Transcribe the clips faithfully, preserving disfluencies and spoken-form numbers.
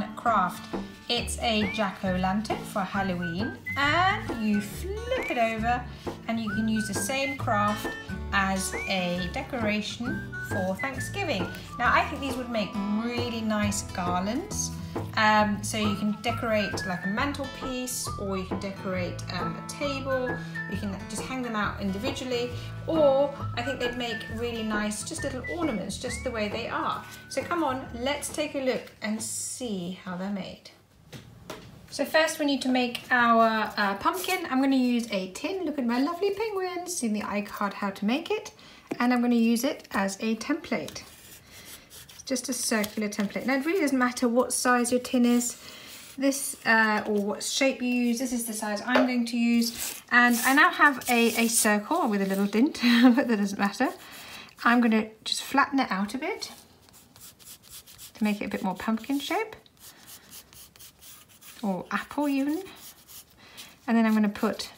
fun craft. It's a jack-o'-lantern for Halloween, and you flip it over and you can use the same craft as a decoration for Thanksgiving. Now I think these would make really nice garlands. Um, so you can decorate like a mantelpiece, or you can decorate um, a table. You can just hang them out individually, or I think they'd make really nice just little ornaments just the way they are. So come on, let's take a look and see how they're made. So first we need to make our uh, pumpkin. I'm going to use a tin. Look at my lovely penguins, see in the iCard how to make it. And I'm going to use it as a template. Just a circular template. Now it really doesn't matter what size your tin is, this uh, or what shape you use. This is the size I'm going to use. And I now have a, a circle with a little dint, but that doesn't matter. I'm going to just flatten it out a bit to make it a bit more pumpkin shape, or apple even. And then I'm going to put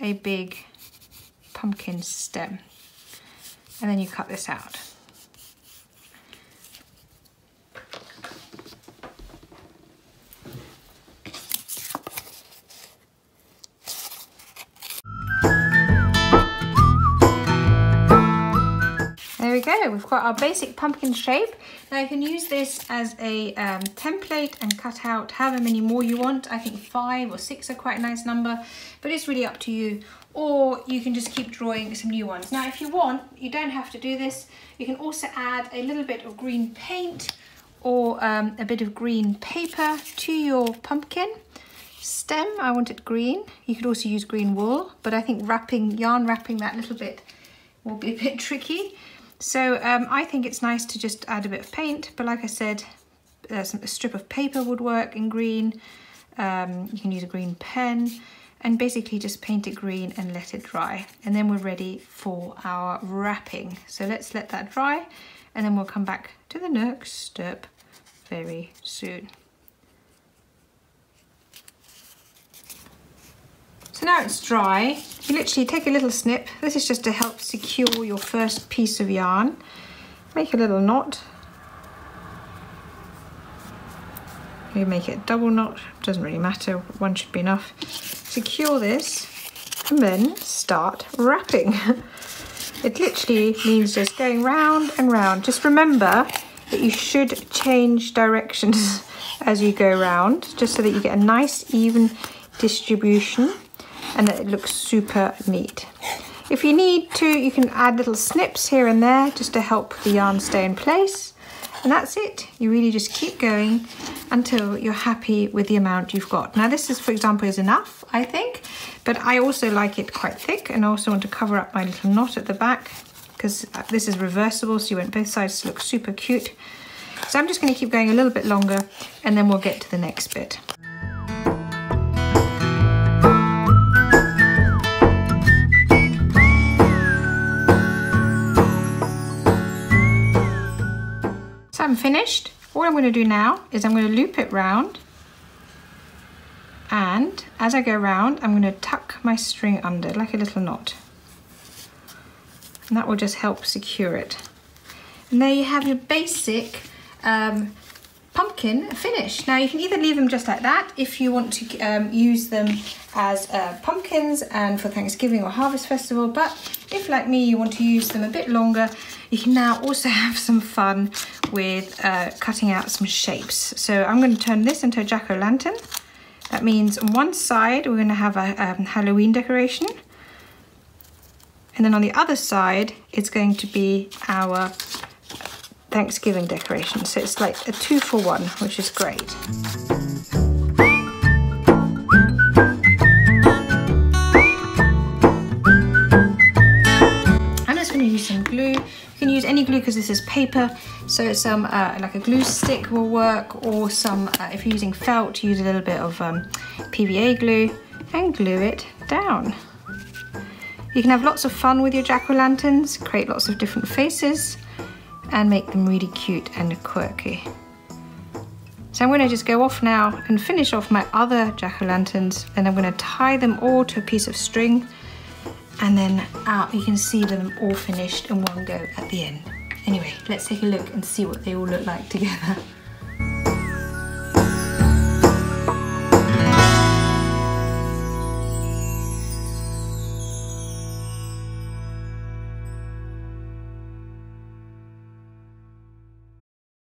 a big pumpkin stem. And then you cut this out. There we go, we've got our basic pumpkin shape. Now you can use this as a um, template and cut out however many more you want. I think five or six are quite a nice number, but it's really up to you. Or you can just keep drawing some new ones. Now if you want, you don't have to do this. You can also add a little bit of green paint or um, a bit of green paper to your pumpkin stem. I want it green. You could also use green wool, but I think wrapping, yarn wrapping that little bit will be a bit tricky. So um, I think it's nice to just add a bit of paint, but like I said, uh, some, a strip of paper would work in green. Um, you can use a green pen and basically just paint it green and let it dry. And then we're ready for our wrapping. So let's let that dry and then we'll come back to the next step very soon. So now it's dry, you literally take a little snip. This is just to help secure your first piece of yarn. Make a little knot. You make it a double knot, doesn't really matter, one should be enough. Secure this and then start wrapping. It literally means just going round and round. Just remember that you should change directions as you go round, just so that you get a nice even distribution. And it looks super neat. If you need to, you can add little snips here and there just to help the yarn stay in place. And that's it. You really just keep going until you're happy with the amount you've got. Now this is, for example, is enough, I think, but I also like it quite thick, and I also want to cover up my little knot at the back because this is reversible, so you want both sides to look super cute. So I'm just going to keep going a little bit longer and then we'll get to the next bit. I'm finished. All I'm going to do now is I'm going to loop it round, and as I go round I'm going to tuck my string under like a little knot, and that will just help secure it. And there you have your basic um, pumpkin finished. Now you can either leave them just like that if you want to um, use them as uh, pumpkins and for Thanksgiving or Harvest Festival, but if like me you want to use them a bit longer, you can now also have some fun with uh, cutting out some shapes. So I'm going to turn this into a jack-o'-lantern. That means on one side we're going to have a um, Halloween decoration, and then on the other side it's going to be our Thanksgiving decoration. So it's like a two for one, which is great. I'm just going to use some glue. You can use any glue because this is paper, so some uh, like a glue stick will work, or some uh, if you're using felt, use a little bit of um, P V A glue and glue it down. You can have lots of fun with your jack-o'-lanterns, create lots of different faces and make them really cute and quirky. So I'm going to just go off now and finish off my other jack-o'-lanterns, and I'm going to tie them all to a piece of string, and then out you can see them all finished in one go at the end. Anyway, let's take a look and see what they all look like together.